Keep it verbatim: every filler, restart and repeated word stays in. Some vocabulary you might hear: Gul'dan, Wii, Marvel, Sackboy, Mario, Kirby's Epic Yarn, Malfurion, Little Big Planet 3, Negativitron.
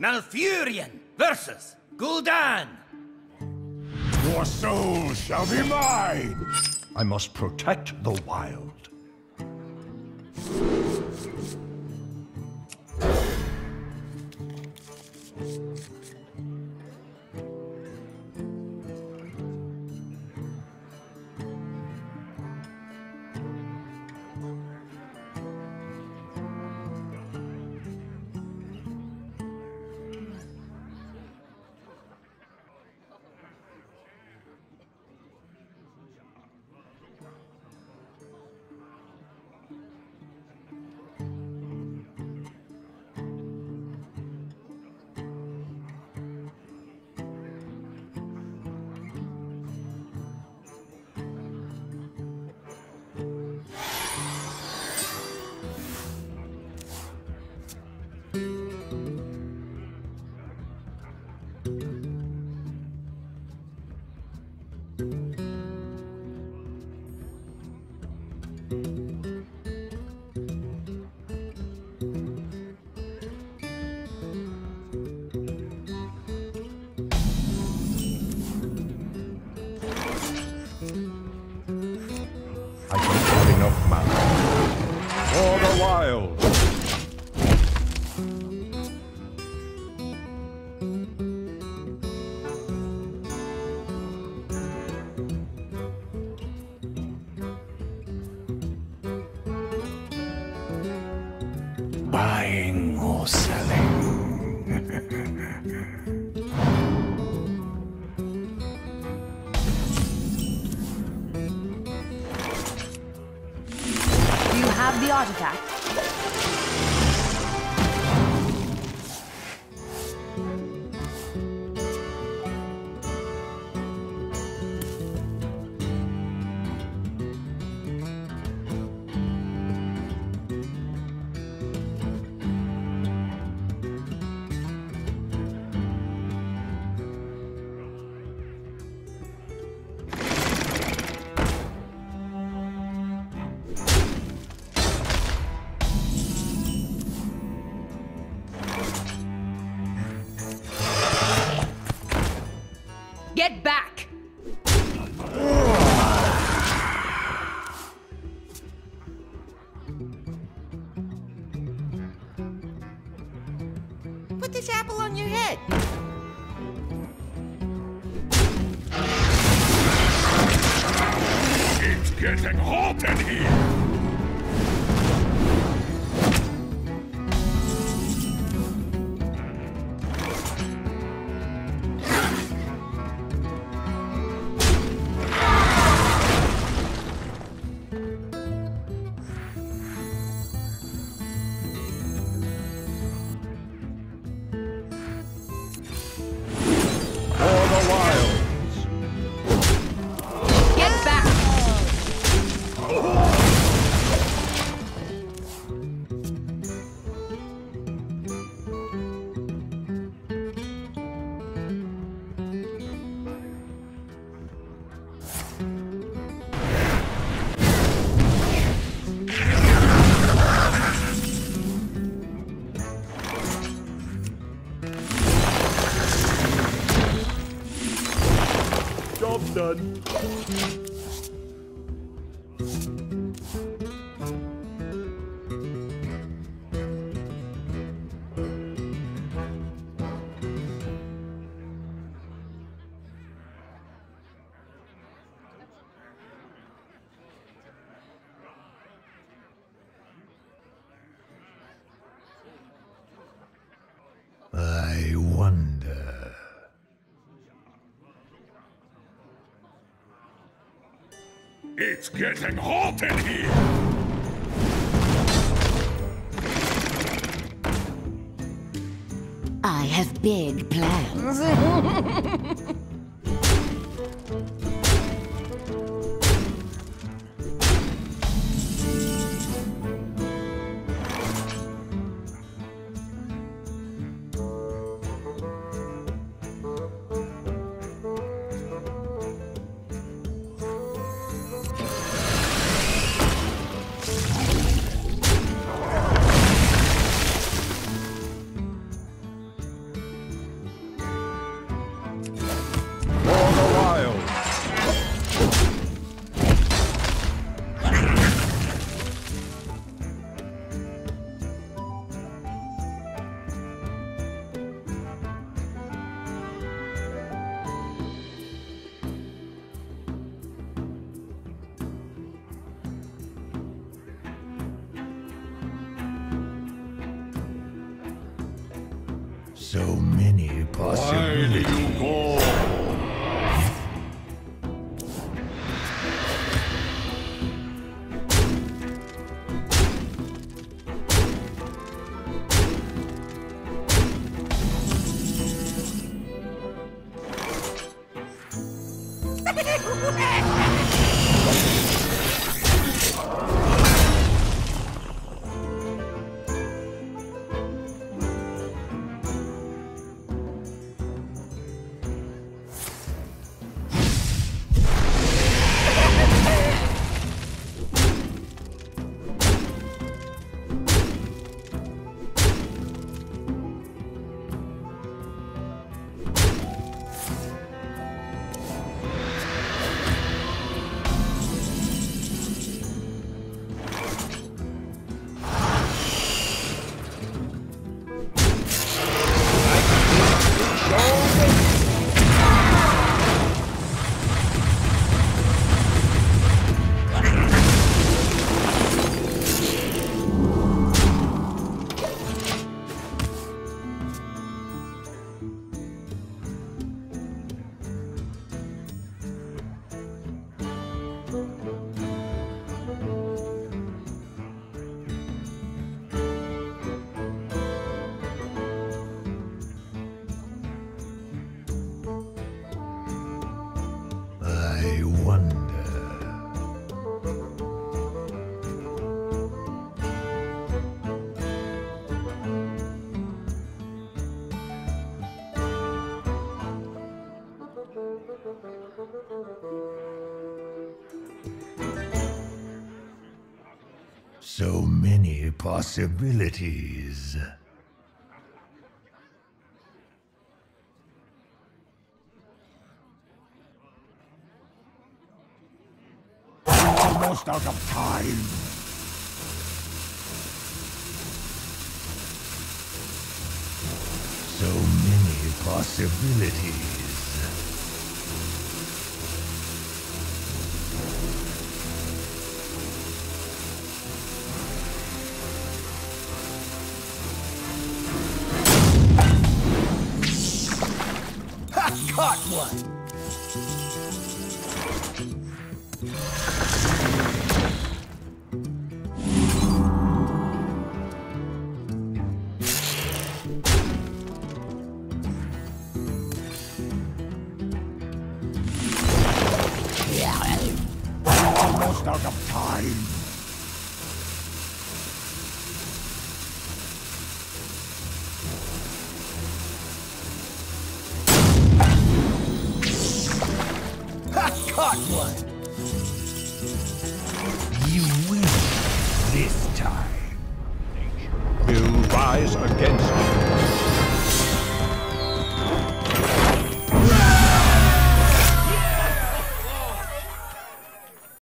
Malfurion versus Gul'dan. Your soul shall be mine! I must protect the wild. Buying or selling. The artifact. Get back! Put this apple on your head! It's getting hot in here! Done. I wonder... It's getting hot in here! I have big plans. So many possibilities. Why do you go? So many possibilities. I'm almost out of time. So many possibilities. Caught one! Almost out of time! Caught one! You win this time. You rise again.